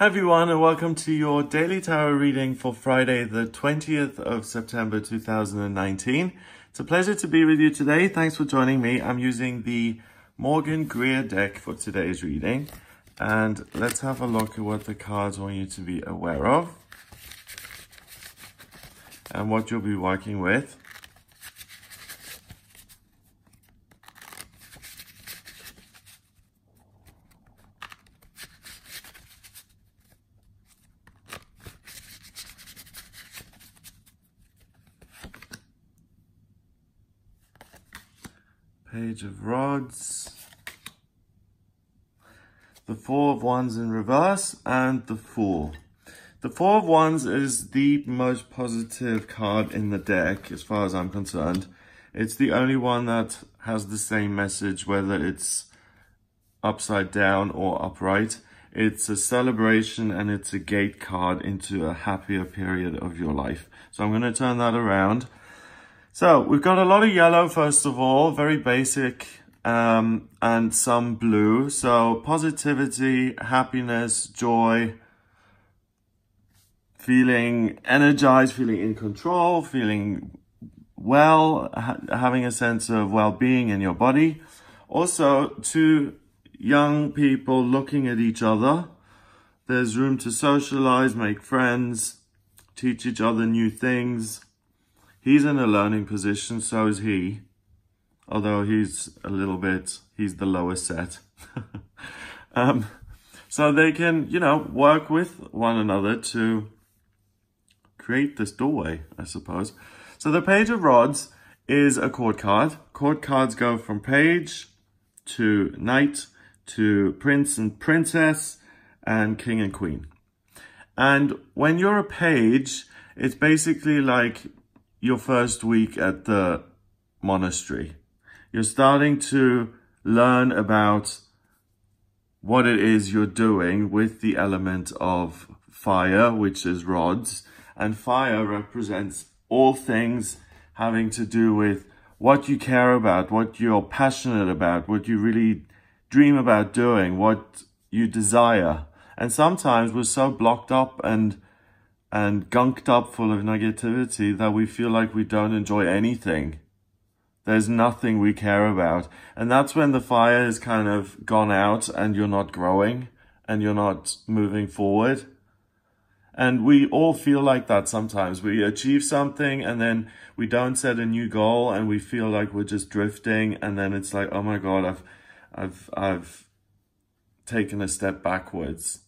Hi everyone, and welcome to your daily tarot reading for Friday the 20th of September 2019. It's a pleasure to be with you today. Thanks for joining me. I'm using the Morgan Greer deck for today's reading. And let's have a look at what the cards want you to be aware of and what you'll be working with. Page of Rods, the Four of Wands in reverse, and the Fool. The Four of Wands is the most positive card in the deck, as far as I'm concerned. It's the only one that has the same message, whether it's upside down or upright. It's a celebration and it's a gate card into a happier period of your life. So I'm going to turn that around. So we've got a lot of yellow, first of all, very basic, and some blue. So positivity, happiness, joy, feeling energized, feeling in control, feeling well, having a sense of well-being in your body. Also, two young people looking at each other. There's room to socialize, make friends, teach each other new things. He's in a learning position, so is he. Although he's the lower set. So they can, work with one another to create this doorway, I suppose. So the Page of Rods is a court card. Court cards go from page to knight to prince and princess and king and queen. And when you're a page, it's basically like your first week at the monastery. You're starting to learn about what it is you're doing with the element of fire, which is rods. And fire represents all things having to do with what you care about, what you're passionate about, what you really dream about doing, what you desire. And sometimes we're so blocked up and gunked up full of negativity that we feel like we don't enjoy anything. There's nothing we care about. And that's when the fire is kind of gone out and you're not growing and you're not moving forward. And we all feel like that sometimes. We achieve something and then we don't set a new goal and we feel like we're just drifting. And then it's like, oh my God, I've taken a step backwards.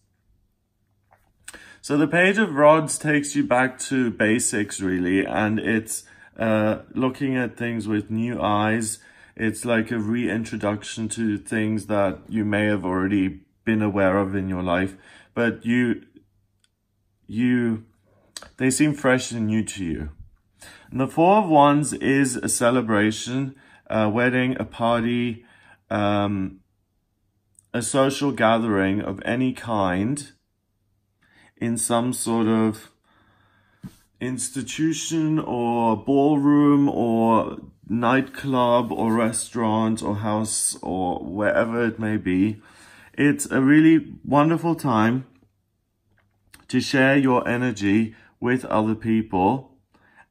So the Page of Rods takes you back to basics, really, and it's looking at things with new eyes. It's like a reintroduction to things that you may have already been aware of in your life, but they seem fresh and new to you. And the Four of Wands is a celebration, a wedding, a party, a social gathering of any kind, in some sort of institution or ballroom or nightclub or restaurant or house or wherever it may be. It's a really wonderful time to share your energy with other people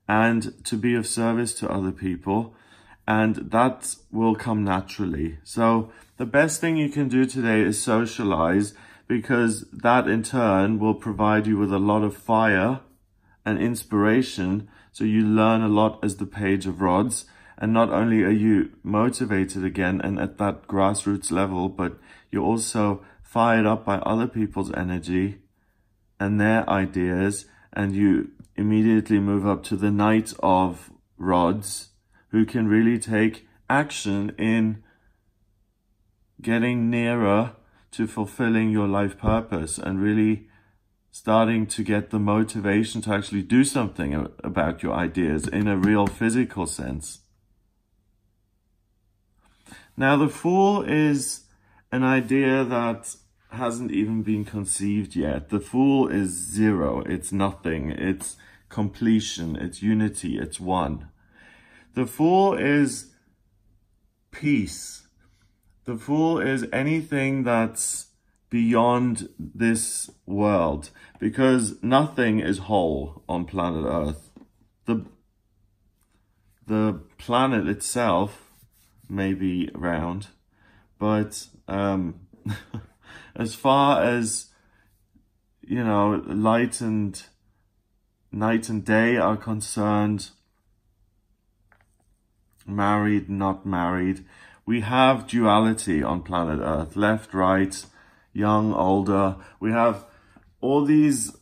and to be of service to other people, and that will come naturally. So the best thing you can do today is socialize, because that in turn will provide you with a lot of fire and inspiration. So you learn a lot as the Page of Rods. And not only are you motivated again and at that grassroots level, but you're also fired up by other people's energy and their ideas. And you immediately move up to the Knight of Rods, who can really take action in getting nearer to fulfilling your life purpose and really starting to get the motivation to actually do something about your ideas in a real physical sense. Now, the Fool is an idea that hasn't even been conceived yet. The Fool is zero. It's nothing. It's completion. It's unity. It's one. The Fool is peace. The Fool is anything that's beyond this world, because nothing is whole on planet Earth. The planet itself may be round, but as far as, you know, light and night and day are concerned, married, not married, we have duality on planet Earth, left, right, young, older. We have all these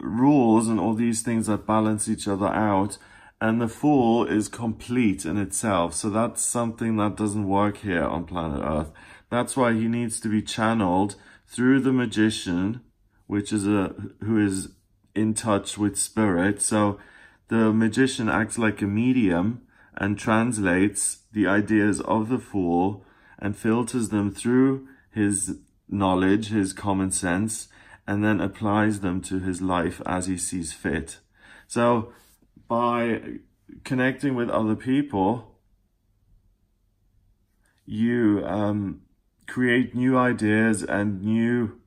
rules and all these things that balance each other out, and the Fool is complete in itself. So that's something that doesn't work here on planet Earth. That's why he needs to be channeled through the Magician, which is who is in touch with spirit. So the Magician acts like a medium and translates the ideas of the Fool and filters them through his knowledge, his common sense, and then applies them to his life as he sees fit. So by connecting with other people, you create new ideas and new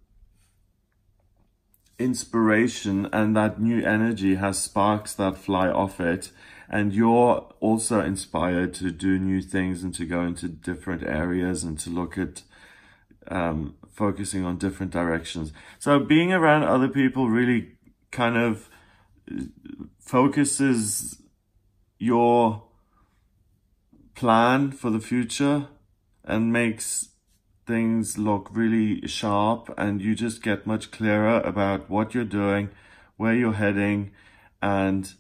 inspiration, and that new energy has sparks that fly off it, and you're also inspired to do new things and to go into different areas and to look at focusing on different directions. So being around other people really kind of focuses your plan for the future and makes things look really sharp, and you just get much clearer about what you're doing, where you're heading, and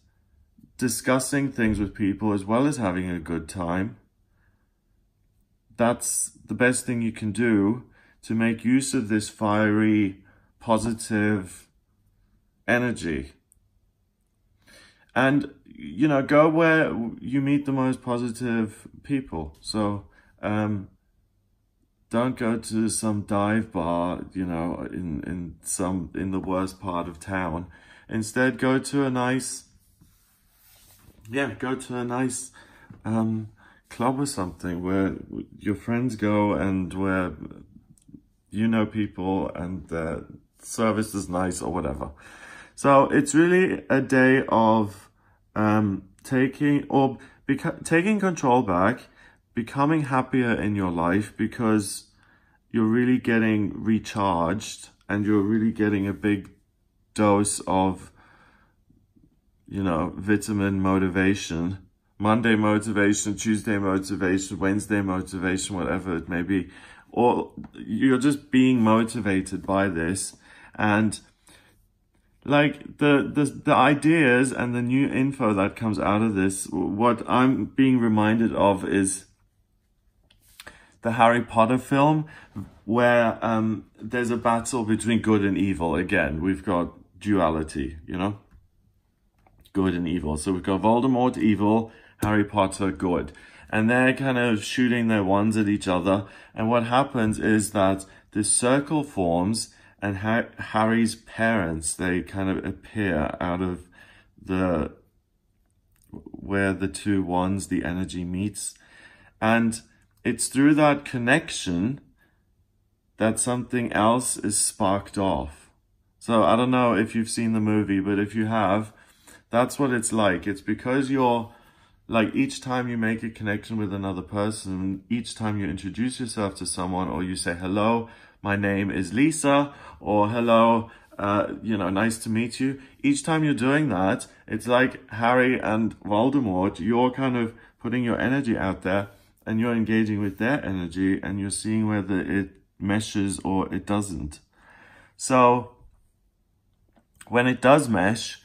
discussing things with people as well as having a good time. That's the best thing you can do to make use of this fiery, positive energy. And, you know, go where you meet the most positive people. So, don't go to some dive bar, you know, in the worst part of town. Instead, go to a nice, club or something where your friends go and where you know people and the service is nice or whatever. So it's really a day of taking control back, becoming happier in your life, because you're really getting recharged and you're really getting a big dose of, you know, vitamin motivation, Monday motivation, Tuesday motivation, Wednesday motivation, whatever it may be. Or you're just being motivated by this, and like the ideas and the new info that comes out of this, what I'm being reminded of is the Harry Potter film, where there's a battle between good and evil. Again, we've got duality, you know, good and evil. So we've got Voldemort evil, Harry Potter good, and they're kind of shooting their wands at each other. And what happens is that this circle forms, and Harry's parents, they kind of appear out of the where the two wands, the energy meets, and it's through that connection that something else is sparked off. So I don't know if you've seen the movie, but if you have, that's what it's like. It's because you're, like, each time you make a connection with another person, each time you introduce yourself to someone, or you say, hello, my name is Lisa, or hello, you know, nice to meet you. Each time you're doing that, it's like Harry and Voldemort, you're kind of putting your energy out there, and you're engaging with their energy, and you're seeing whether it meshes or it doesn't. So when it does mesh,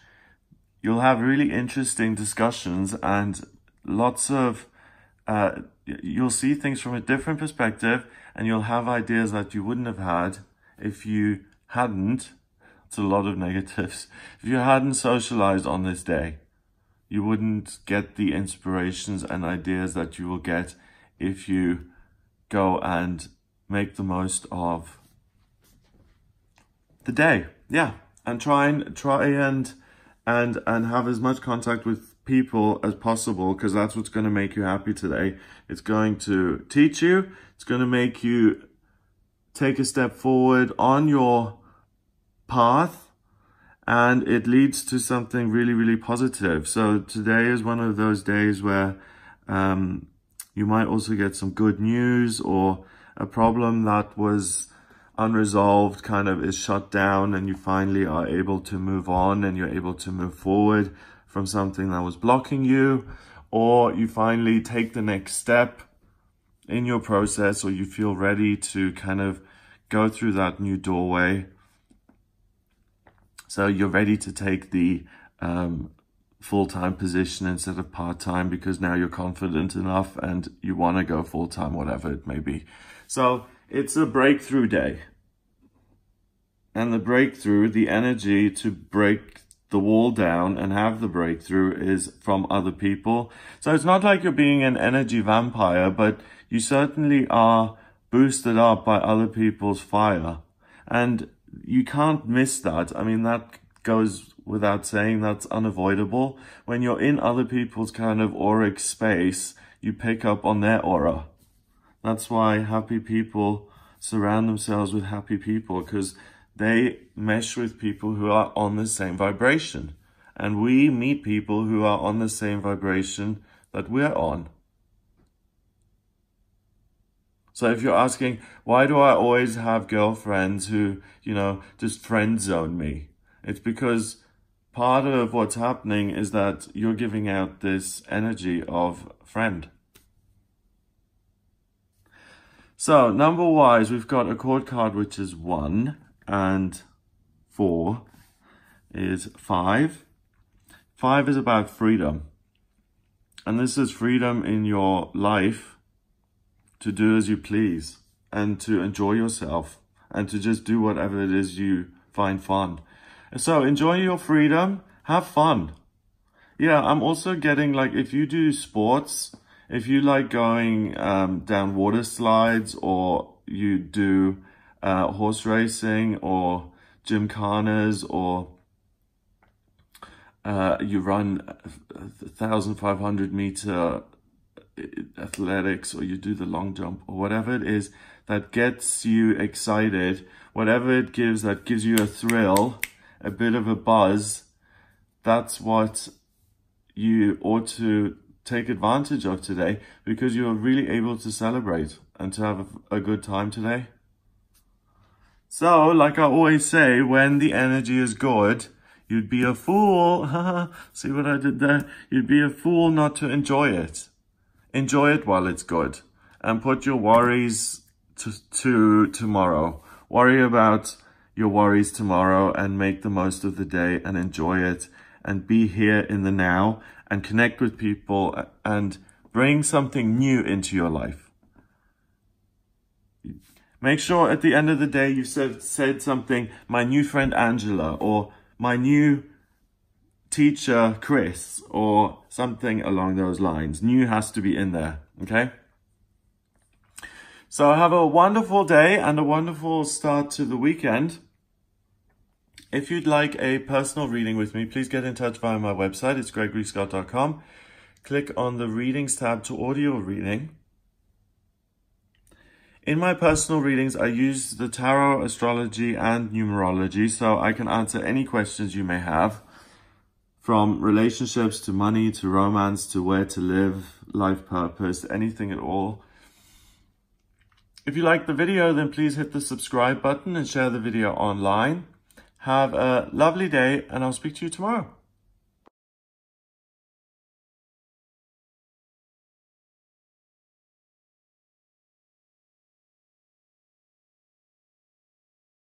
you'll have really interesting discussions, and lots of, you'll see things from a different perspective, and you'll have ideas that you wouldn't have had if you hadn't, it's a lot of negatives, if you hadn't socialized on this day. You wouldn't get the inspirations and ideas that you will get if you go and make the most of the day. Yeah, and try and have as much contact with people as possible, because that's what's going to make you happy today. It's going to teach you. It's going to make you take a step forward on your path, and it leads to something really, really positive. So today is one of those days where you might also get some good news, or a problem that was unresolved kind of is shut down, and you finally are able to move on, and you're able to move forward from something that was blocking you, or you finally take the next step in your process, or you feel ready to kind of go through that new doorway. So you're ready to take the full-time position instead of part-time, because now you're confident enough and you want to go full-time, whatever it may be. So it's a breakthrough day. And the breakthrough, the energy to break the wall down and have the breakthrough, is from other people. So it's not like you're being an energy vampire, but you certainly are boosted up by other people's fire. And you can't miss that. I mean, that goes without saying, that's unavoidable. When you're in other people's kind of auric space, you pick up on their aura. That's why happy people surround themselves with happy people, because they mesh with people who are on the same vibration. And we meet people who are on the same vibration that we're on. So if you're asking, why do I always have girlfriends who, you know, just friend zone me? It's because part of what's happening is that you're giving out this energy of friend. So number-wise, we've got a court card, which is 1, and 4 is 5. 5 is about freedom. And this is freedom in your life to do as you please, and to enjoy yourself, and to just do whatever it is you find fun. So enjoy your freedom, have fun. Yeah, I'm also getting, like, if you do sports, if you like going down water slides, or you do horse racing, or gymkhanas, or you run 1,500-meter athletics, or you do the long jump, or whatever it is that gets you excited, whatever it gives that gives you a thrill, a bit of a buzz, that's what you ought to take advantage of today, because you're really able to celebrate and to have a good time today. So, like I always say, when the energy is good, you'd be a fool. See what I did there? You'd be a fool not to enjoy it. Enjoy it while it's good, and put your worries to tomorrow. Worry about your worries tomorrow, and make the most of the day, and enjoy it, and be here in the now, and connect with people, and bring something new into your life. Make sure at the end of the day you said something, my new friend Angela, or my new teacher Chris, or something along those lines. New has to be in there, okay? So have a wonderful day and a wonderful start to the weekend. If you'd like a personal reading with me, please get in touch via my website. It's gregoryscott.com. Click on the Readings tab to audio reading. In my personal readings, I use the tarot, astrology, and numerology, so I can answer any questions you may have, from relationships to money to romance to where to live, life purpose, anything at all. If you like the video, then please hit the subscribe button and share the video online. Have a lovely day, and I'll speak to you tomorrow.